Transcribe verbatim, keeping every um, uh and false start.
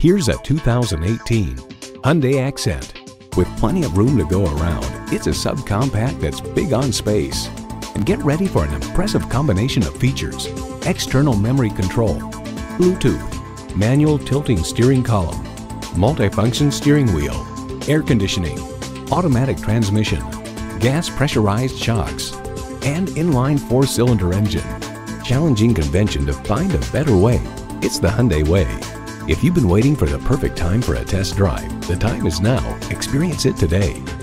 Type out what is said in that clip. Here's a two thousand eighteen Hyundai Accent. With plenty of room to go around, it's a subcompact that's big on space. And get ready for an impressive combination of features: external memory control, Bluetooth, manual tilting steering column, multifunction steering wheel, air conditioning, automatic transmission, gas pressurized shocks, and inline four-cylinder engine. Challenging convention to find a better way. It's the Hyundai way. If you've been waiting for the perfect time for a test drive, the time is now. Experience it today.